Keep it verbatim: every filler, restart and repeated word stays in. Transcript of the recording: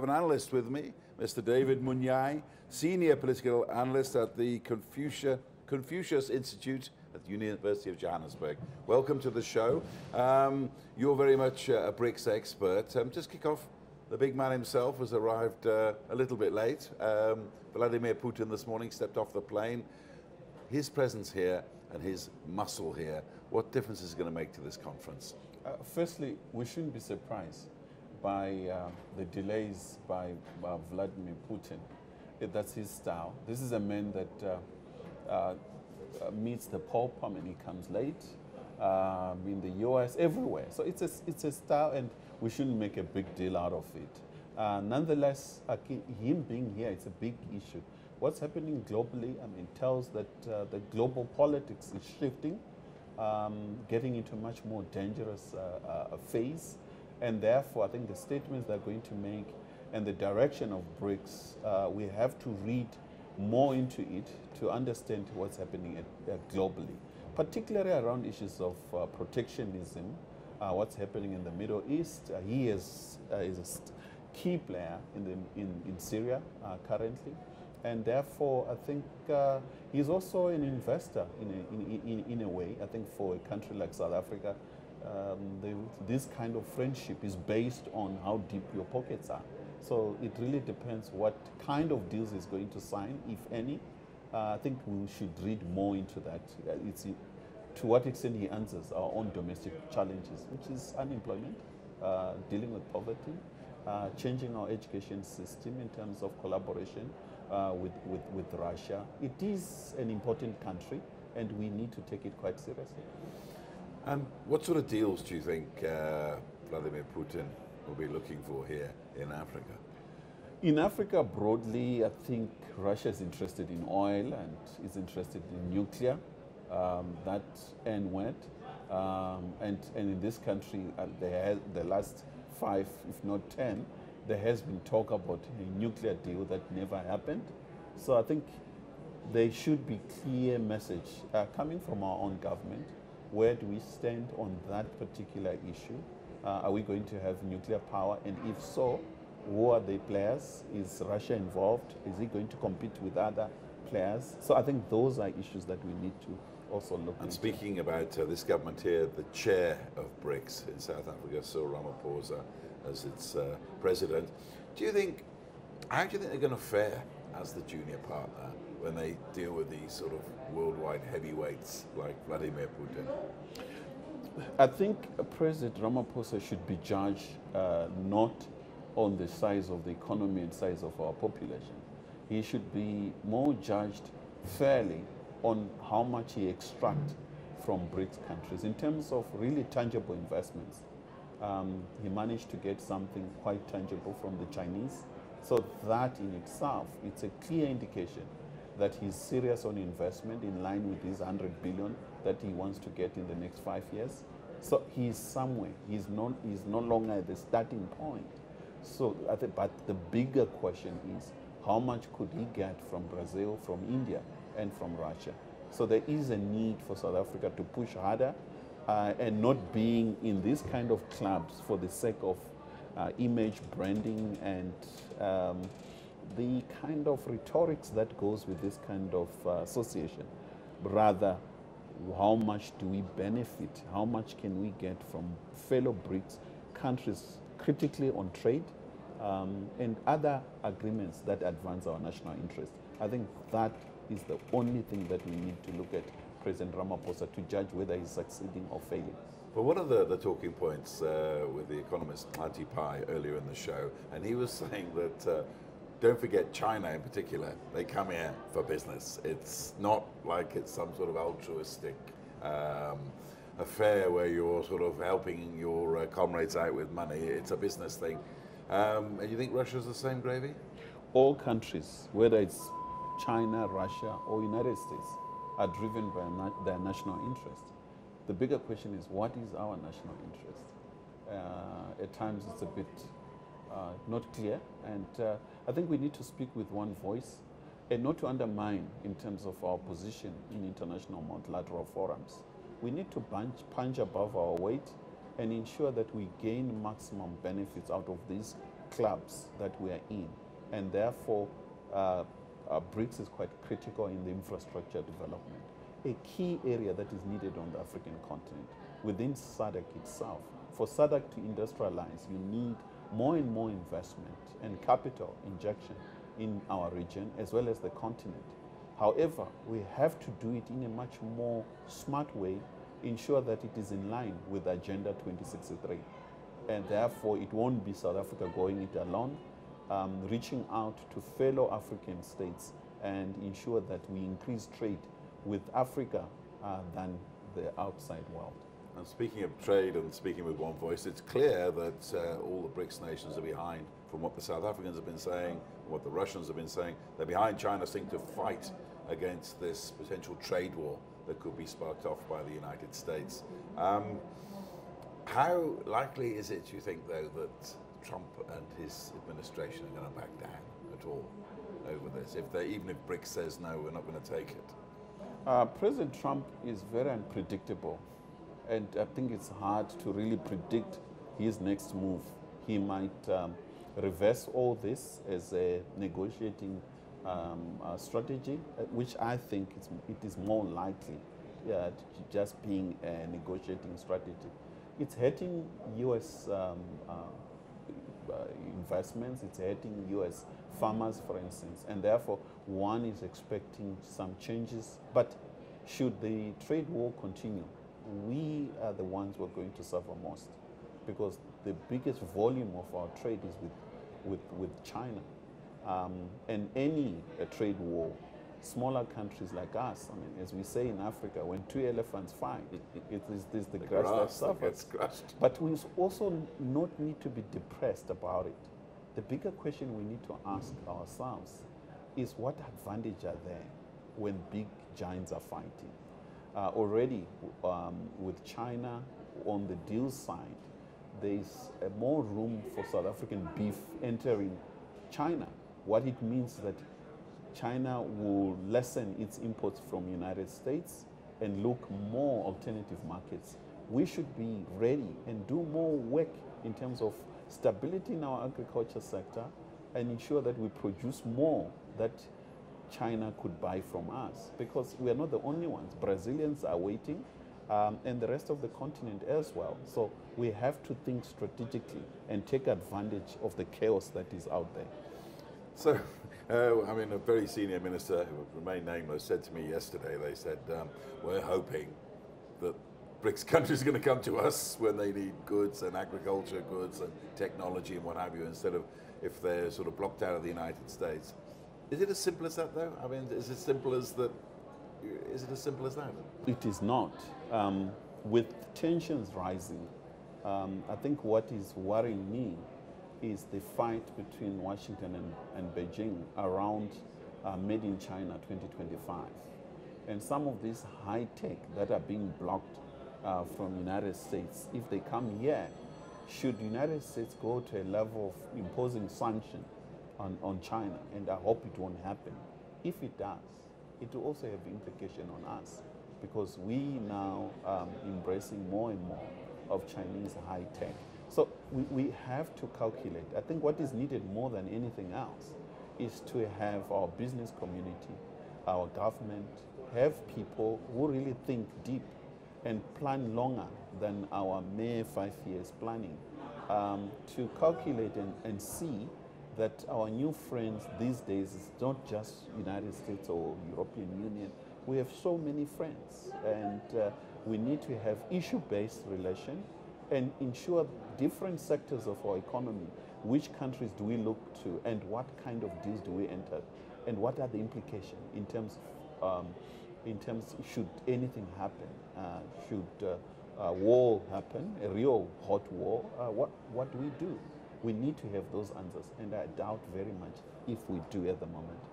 have an analyst with me, Mister David Munyai, senior political analyst at the Confucius, Confucius Institute at the University of Johannesburg. Welcome to the show. Um, you're very much uh, a BRICS expert. Um, just kick off, the big man himself has arrived uh, a little bit late. Um, Vladimir Putin this morning stepped off the plane. His presence here and his muscle here, what difference is it going to make to this conference? Uh, firstly, we shouldn't be surprised by uh, the delays by uh, Vladimir Putin. That's his style. This is a man that uh, uh, meets the pauper and he comes late, um, in the U S, everywhere. So it's a, it's a style, and we shouldn't make a big deal out of it. Uh, nonetheless, uh, him being here, it's a big issue. What's happening globally, I mean, tells that uh, the global politics is shifting, um, getting into a much more dangerous uh, uh, phase. And therefore, I think the statements they're going to make and the direction of BRICS, uh, we have to read more into it to understand what's happening at, uh, globally, particularly around issues of uh, protectionism, uh, what's happening in the Middle East. Uh, he is, uh, is a key player in, the, in, in Syria uh, currently. And therefore, I think uh, he's also an investor in a, in, in, in a way. I think for a country like South Africa, um, they, this kind of friendship is based on how deep your pockets are. So it really depends what kind of deals he's going to sign, if any. Uh, I think we should read more into that. It's, to what extent he answers our own domestic challenges, which is unemployment, uh, dealing with poverty, uh, changing our education system in terms of collaboration Uh, with, with, with Russia. It is an important country, and we need to take it quite seriously. And what sort of deals do you think uh, Vladimir Putin will be looking for here in Africa? In Africa broadly, I think Russia is interested in oil and is interested in nuclear, um, that N-word. Um, and, and in this country, uh, the, the last five, if not ten, there has been talk about a nuclear deal that never happened. So I think there should be clear message uh, coming from our own government. Where do we stand on that particular issue? Uh, are we going to have nuclear power? And if so, who are the players? Is Russia involved? Is it going to compete with other players? So I think those are issues that we need to also look at. And into. Speaking about uh, this government here, the chair of BRICS in South Africa, Cyril Ramaphosa, as its uh, president, do you think, how do you think they're going to fare as the junior partner when they deal with these sort of worldwide heavyweights like Vladimir Putin? I think President Ramaphosa should be judged uh, not on the size of the economy and size of our population. He should be more judged fairly on how much he extracts from BRICS countries in terms of really tangible investments. Um, he managed to get something quite tangible from the Chinese. So that in itself, it's a clear indication that he's serious on investment in line with his one hundred billion that he wants to get in the next five years. So he's somewhere. He's no, he's no longer at the starting point. So, I think, but the bigger question is, how much could he get from Brazil, from India, and from Russia? So there is a need for South Africa to push harder. Uh, and not being in these kind of clubs for the sake of uh, image branding and um, the kind of rhetorics that goes with this kind of uh, association. Rather, how much do we benefit? How much can we get from fellow BRICS countries, critically on trade um, and other agreements that advance our national interest? I think that is the only thing that we need to look at President Ramaphosa to judge whether he's succeeding or failing. But one of the, the talking points uh, with the economist Marty Pye earlier in the show, and he was saying that uh, don't forget China in particular, they come here for business. It's not like it's some sort of altruistic um, affair where you're sort of helping your uh, comrades out with money. It's a business thing. Um, and you think Russia's the same gravy? All countries, whether it's China, Russia, or United States, are driven by na their national interest. The bigger question is, what is our national interest? Uh, at times it's a bit uh, not clear, and uh, I think we need to speak with one voice and not to undermine in terms of our position in international multilateral forums. We need to punch, punch above our weight and ensure that we gain maximum benefits out of these clubs that we are in, and therefore uh, uh, BRICS is quite critical in the infrastructure development. A key area that is needed on the African continent within SADC itself. For SADC to industrialize, you need more and more investment and capital injection in our region as well as the continent. However, we have to do it in a much more smart way, ensure that it is in line with Agenda twenty sixty-three. And therefore, it won't be South Africa going it alone, um, reaching out to fellow African states and ensure that we increase trade with Africa uh, than the outside world. And speaking of trade and speaking with one voice, it's clear that uh, all the BRICS nations are behind, from what the South Africans have been saying, what the Russians have been saying, they're behind China seeking to fight against this potential trade war that could be sparked off by the United States. Um, how likely is it, you think, though, that Trump and his administration are going to back down at all over this? If they, even if BRICS says, no, we're not going to take it. Uh, President Trump is very unpredictable. And I think it's hard to really predict his next move. He might um, reverse all this as a negotiating um, uh, strategy, which I think it's, it is more likely uh, to just being a negotiating strategy. It's hurting U S um, uh, uh, investments, it's hurting U S farmers, for instance, and therefore one is expecting some changes. But should the trade war continue, we are the ones who are going to suffer most, because the biggest volume of our trade is with, with, with China. Um, and any uh, trade war, smaller countries like us, I mean, as we say in Africa, when two elephants fight, it is this, the, the grass, grass that suffers. That gets crushed. But we also not need to be depressed about it. The bigger question we need to ask ourselves is, what advantage are there when big giants are fighting? Uh, already um, with China on the deal side, there's uh, more room for South African beef entering China. What it means is that China will lessen its imports from the United States and look more alternative markets. We should be ready and do more work in terms of stability in our agriculture sector and ensure that we produce more that China could buy from us, because we are not the only ones. Brazilians are waiting, um, and the rest of the continent as well. So we have to think strategically and take advantage of the chaos that is out there. So, uh, I mean, a very senior minister who would remain nameless said to me yesterday, they said, um, we're hoping that BRICS countries are going to come to us when they need goods and agriculture goods and technology and what have you, instead of if they're sort of blocked out of the United States. Is it as simple as that, though? I mean, is it simple as that? Is it as simple as that? It is not. Um, with tensions rising, um, I think what is worrying me is the fight between Washington and, and Beijing around uh, Made in China twenty twenty-five, and some of these high tech that are being blocked uh, from the United States. If they come here, should the United States go to a level of imposing sanctions On, on China, and I hope it won't happen. If it does, it will also have implication on us, because we now are um, embracing more and more of Chinese high tech. So we, we have to calculate. I think what is needed more than anything else is to have our business community, our government, have people who really think deep and plan longer than our mere five years planning, um, to calculate and, and see that our new friends these days is not just United States or European Union. We have so many friends, and uh, we need to have issue-based relation and ensure different sectors of our economy. Which countries do we look to, and what kind of deals do we enter, and what are the implications in terms of, um, in terms should anything happen, uh, should uh, a war happen, a real hot war, uh, what, what do we do? We need to have those answers, and I doubt very much if we do at the moment.